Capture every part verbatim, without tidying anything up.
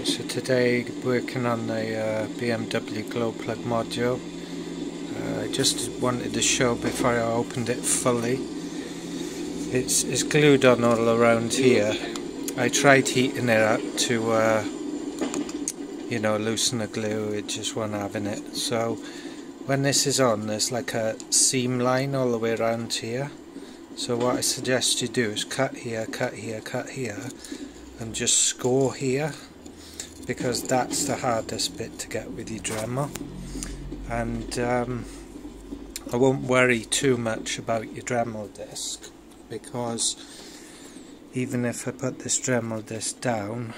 Right, so today working on the uh, B M W glow plug module. uh, I just wanted to show before I opened it fully. It's, it's glued on all around here. I tried heating it up to uh, you know, loosen the glue. It just wasn't having it. So when this is on, there's like a seam line all the way around here. So what I suggest you do is cut here, cut here, cut here, and just score here, because that's the hardest bit to get with your Dremel. And um, I won't worry too much about your Dremel disc, because even if I put this Dremel disc down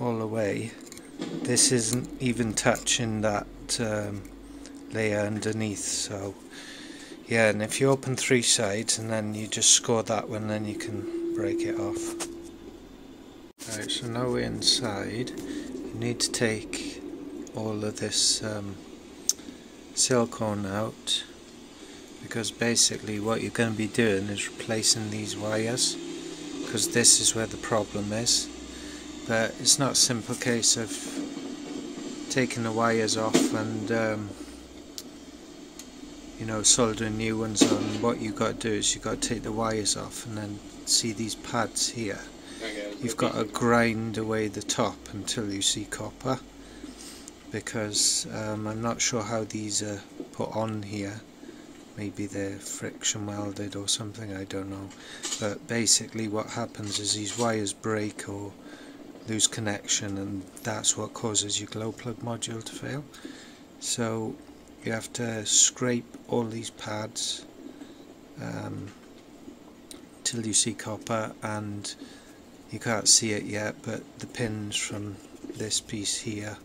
all the way, this isn't even touching that um, layer underneath. So yeah, and if you open three sides and then you just score that one, then you can break it off. Right, so now we're inside, you need to take all of this um, silicone out, because basically what you're going to be doing is replacing these wires, because this is where the problem is. But it's not a simple case of taking the wires off and um, you know, soldering new ones on. What you've got to do is you've got to take the wires off, and then see these pads here, you've got to grind away the top until you see copper, because um, I'm not sure how these are put on here. Maybe they're friction welded or something, I don't know. But basically what happens is these wires break or lose connection, and that's what causes your glow plug module to fail. So you have to scrape all these pads um, till you see copper, and you can't see it yet, but the pins from this piece here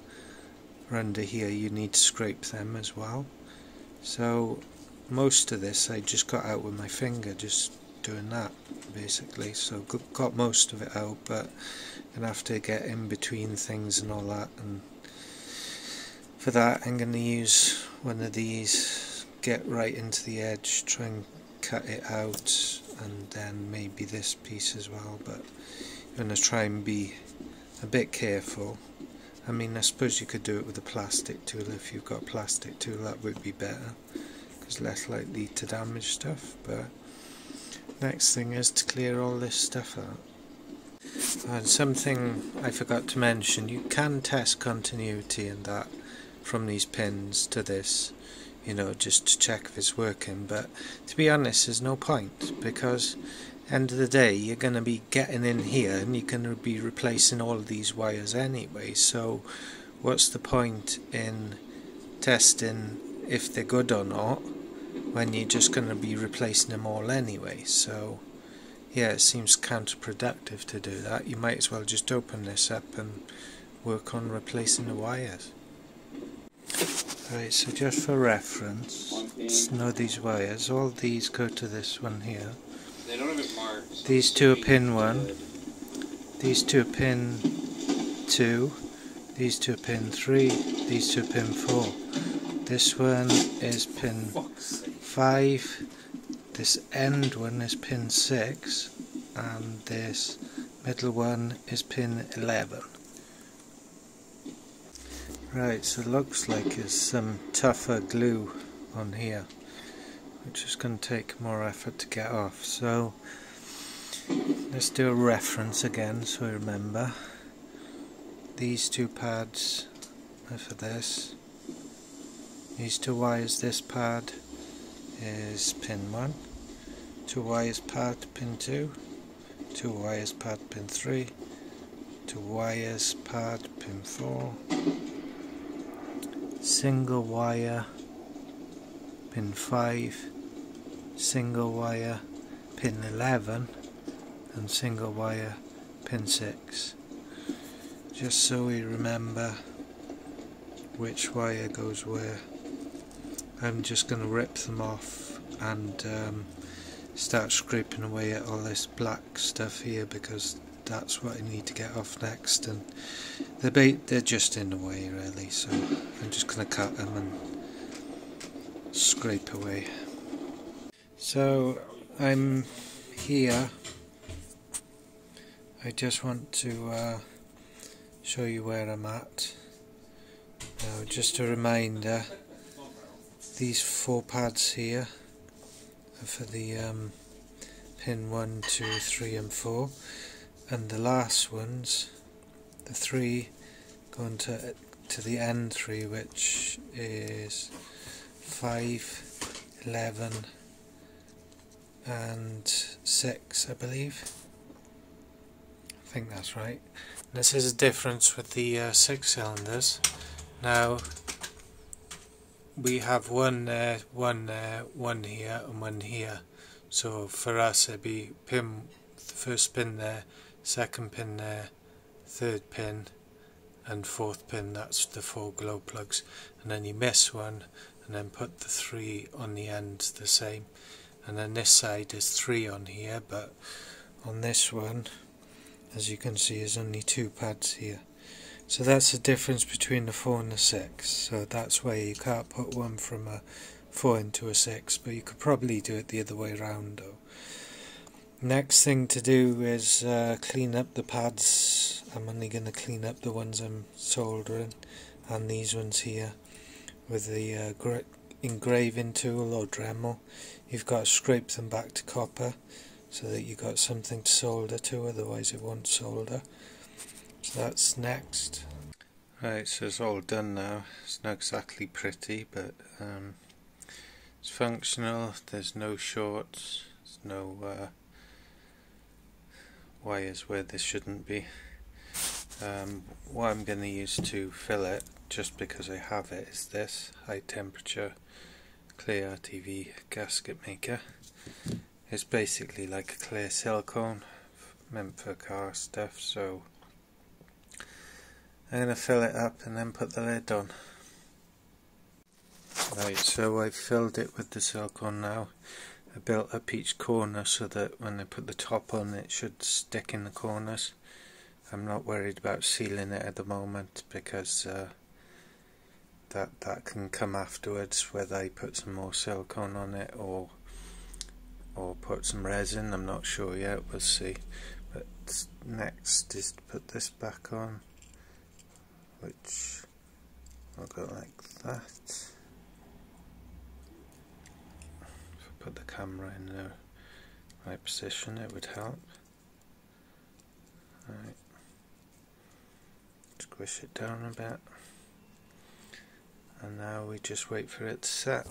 or under here, you need to scrape them as well. So most of this I just got out with my finger, just doing that basically. So got most of it out, but I'm going to have to get in between things and all that, and for that I'm going to use one of these, get right into the edge, try and cut it out, and then maybe this piece as well. But I'm going to try and be a bit careful. I mean, I suppose you could do it with a plastic tool. If you've got a plastic tool, that would be better, because less likely to damage stuff. But next thing is to clear all this stuff out. And something I forgot to mention, you can test continuity and that from these pins to this, you know, just to check if it's working. But to be honest, there's no point, because end of the day you're going to be getting in here and you're going to be replacing all of these wires anyway. So what's the point in testing if they're good or not when you're just going to be replacing them all anyway? So yeah, it seems counterproductive to do that. You might as well just open this up and work on replacing the wires. Right, so just for reference, just know these wires, all these go to this one here. They don't have it marked. These two are pin one, these two are pin two, these two are pin three, these two are pin four. This one is pin five, this end one is pin six, and this middle one is pin eleven. Right, so it looks like there's some tougher glue on here, which is going to take more effort to get off. So let's do a reference again so I remember. These two pads are for this. These two wires, this pad is pin one, two wires pad pin two, two wires pad pin three, two wires pad pin four, single wire pin five, single wire pin eleven, and single wire pin six, just so we remember which wire goes where. I'm just going to rip them off and um, start scraping away at all this black stuff here, because that's what I need to get off next, and they're, ba they're just in the way really. So I'm just going to cut them and scrape away. So I'm here, I just want to uh, show you where I'm at. Now just a reminder, these four pads here are for the um, pin one, two, three and four, and the last ones, the three going to, to the end three, which is five, eleven and six, I believe. I think that's right. And this is a difference with the uh, six cylinders. Now we have one there, one there, one here and one here. So for us it'd be pin, first pin there, second pin there, third pin and fourth pin. That's the four glow plugs. And then you miss one and then put the three on the end the same. And then this side is three on here, but on this one, as you can see, there's only two pads here. So that's the difference between the four and the six. So that's why you can't put one from a four into a six, but you could probably do it the other way around though. Next thing to do is uh, clean up the pads. I'm only going to clean up the ones I'm soldering and these ones here with the uh, grit engraving tool or Dremel. You've got to scrape them back to copper so that you've got something to solder to, otherwise it won't solder. So that's next. Right, so it's all done now. It's not exactly pretty, but um, it's functional. There's no shorts, there's no uh, wires where there shouldn't be. Um, what I'm going to use to fill it, just because I have it, is this high temperature clear R T V gasket maker. It's basically like a clear silicone meant for car stuff, so I'm going to fill it up and then put the lid on. Right, so I've filled it with the silicone now. I built up each corner so that when I put the top on it should stick in the corners. I'm not worried about sealing it at the moment because uh, that that can come afterwards, whether I put some more silicone on it or or put some resin. I'm not sure yet, we'll see. But next is to put this back on, which I'll go like that. If I put the camera in the right position it would help. Right. Squish it down a bit, and now we just wait for it to set.